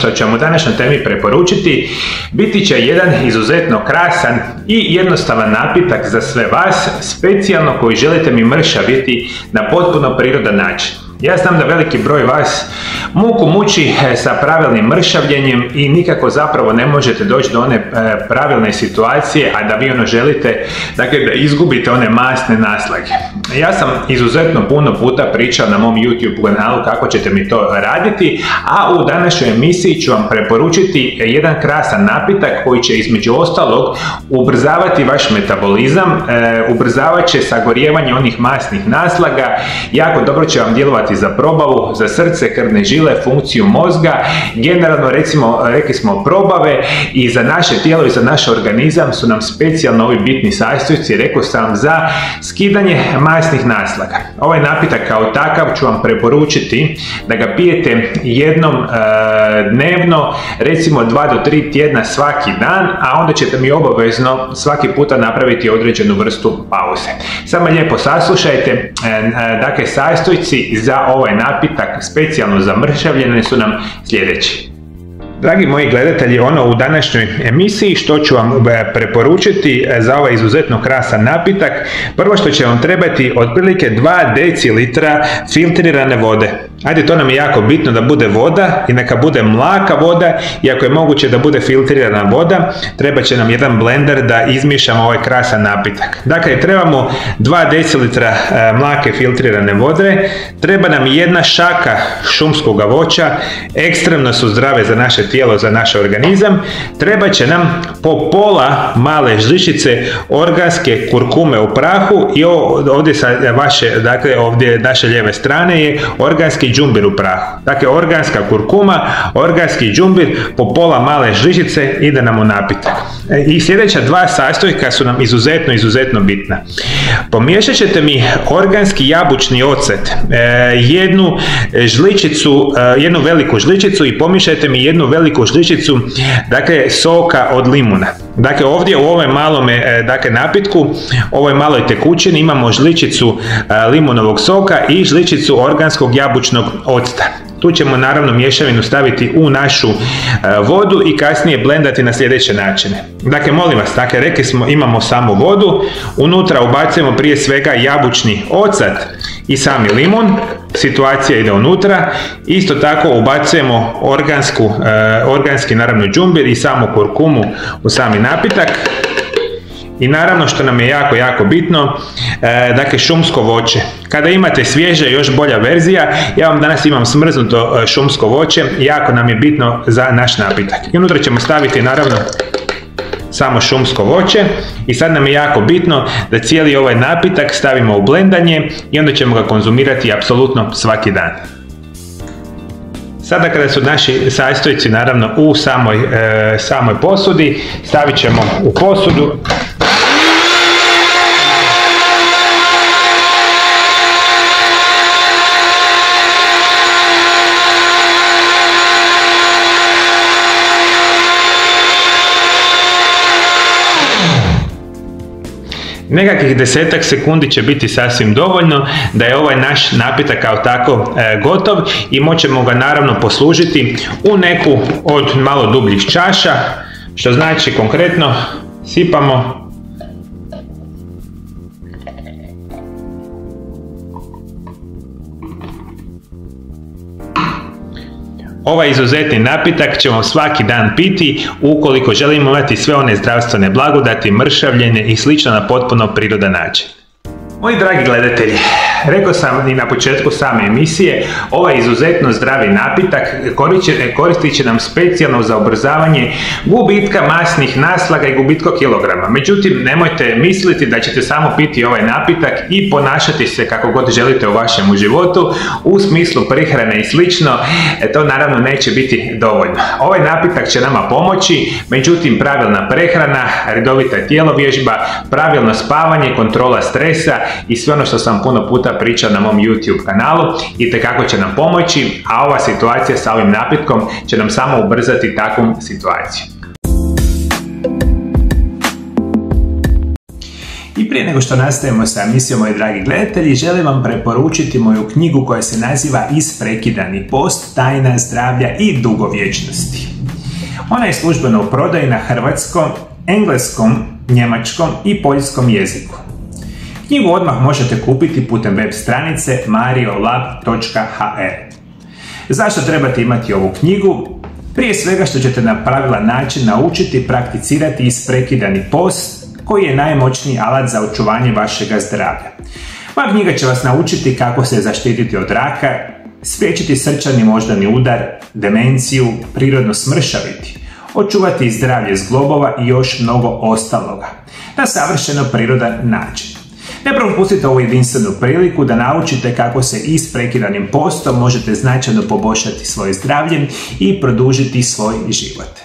što ćemo u današnjoj temi preporučiti biti će jedan izuzetno krasan i jednostavan napitak za sve vas, specijalno koji želite mi mršaviti na potpuno prirodan način. Ja znam da veliki broj vas muku muči sa pravilnim mršavljenjem i nikako zapravo ne možete doći do one pravilne situacije, a da vi ono želite, dakle da izgubite one masne naslage. Ja sam izuzetno puno puta pričao na mom YouTube kanalu kako ćete mi to raditi, a u današnjoj emisiji ću vam preporučiti jedan krasan napitak koji će između ostalog ubrzavati vaš metabolizam, ubrzavat će sagorijevanje onih masnih naslaga, jako dobro će vam djelovati za probavu, za srce, krvne žile, funkciju mozga, generalno recimo, rekli smo probave i za naše tijelo i za naš organizam su nam specijalno ovi bitni sastojci, rekao sam, za skidanje masnih naslaga. Ovaj napitak kao takav ću vam preporučiti da ga pijete jednom dnevno, recimo 2 do 3 tjedna svaki dan, a onda ćete mi obavezno svaki puta napraviti određenu vrstu pauze. Samo lijepo saslušajte, dakle sastojci za ovaj napitak specijalno za mršavljenje su nam sljedeći. Dragi moji gledatelji, ono u današnjoj emisiji što ću vam preporučiti za ovaj izuzetno krasan napitak, prvo što će vam trebati otprilike 2 decilitra filtrirane vode. Ajde, to nam je jako bitno da bude voda i neka bude mlaka voda i ako je moguće da bude filtrirana voda, treba će nam jedan blender da izmišamo ovaj krasan napitak. Dakle, trebamo 2 decilitra mlake filtrirane vode, treba nam 1 šaka šumskog voća, ekstremno su zdrave za naše tijelo, za naš organizam, treba će nam po pola male žličice organske kurkume u prahu i ovdje sa vaše, dakle ovdje naše lijeve strane je organski džumbir u prahu. Dakle, organska kurkuma, organski džumbir po pola male žličice ide nam u napitak. I sljedeća dva sastojka su nam izuzetno bitna. Pomiješat ćete mi organski jabučni ocet, jednu veliku žličicu i pomiješajte mi jednu veliku žličicu, dakle soka od limuna. Dakle, ovdje u ovoj malome, dakle, napitku, ovoj maloj tekućini imamo žličicu limunovog soka i žličicu organskog jabučnog octa. Tu ćemo naravno mješavinu staviti u našu vodu i kasnije blendati na sljedeće načine. Dakle, molim vas, dakle, rekli smo imamo samo vodu, unutra ubacujemo prije svega jabučni ocat i sami limun, situacija ide unutra, isto tako ubacujemo organski naravno džumbir i samu kurkumu u sami napitak. I naravno što nam je jako bitno, dakle šumsko voće. Kada imate svježe, još bolja verzija, ja vam danas imam smrznuto šumsko voće, jako nam je bitno za naš napitak. I unutra ćemo staviti naravno samo šumsko voće i sad nam je jako bitno da cijeli ovaj napitak stavimo u blendanje i onda ćemo ga konzumirati apsolutno svaki dan. Sada kada su naši sastojci naravno u samoj posudi, stavit ćemo u posudu. Nekakvih 10-ak sekundi će biti sasvim dovoljno da je ovaj naš napitak kao tako gotov i moćemo ga naravno poslužiti u neku od malo dubljih čaša, što znači konkretno sipamo ovaj izuzetni napitak ćemo svaki dan piti ukoliko želimo imati sve one zdravstvene blagodati, mršavljenje i slično na potpuno prirodan način. Moji dragi gledatelji, rekao sam i na početku same emisije, ovaj izuzetno zdravi napitak koristit će nam specijalno za ubrzavanje gubitka masnih naslaga i gubitka kilograma. Međutim, nemojte misliti da ćete samo piti ovaj napitak i ponašati se kako god želite u vašem životu, u smislu prehrane i slično, to naravno neće biti dovoljno. Ovaj napitak će nama pomoći, međutim pravilna prehrana, redovita tjelovježba, pravilno spavanje, kontrola stresa i sve ono što sam puno puta priča na mom YouTube kanalu i tekako će nam pomoći, a ova situacija sa ovim napitkom će nam samo ubrzati takvu situaciju. prije nego što nastavimo sa emisijom, moji dragi gledatelji, želim vam preporučiti moju knjigu koja se naziva Isprekidani post, tajna zdravlja i dugovječnosti. Ona je službeno u prodaji na hrvatskom, engleskom, njemačkom i poljskom jeziku. Knjigu odmah možete kupiti putem web stranice mariolab.hr. Zašto trebate imati ovu knjigu? Prije svega što ćete na pravilan način naučiti i prakticirati isprekidani post, koji je najmoćniji alat za očuvanje vašega zdravlja. Moja knjiga će vas naučiti kako se zaštititi od raka, spriječiti srčani moždani udar, demenciju, prirodno smršaviti, očuvati zdravlje zglobova i još mnogo ostaloga, na savršeno prirodan način. Ne propustite ovu jedinstvenu priliku da naučite kako se isprekidanim postom možete značajno poboljšati svoje zdravlje i produžiti svoj život.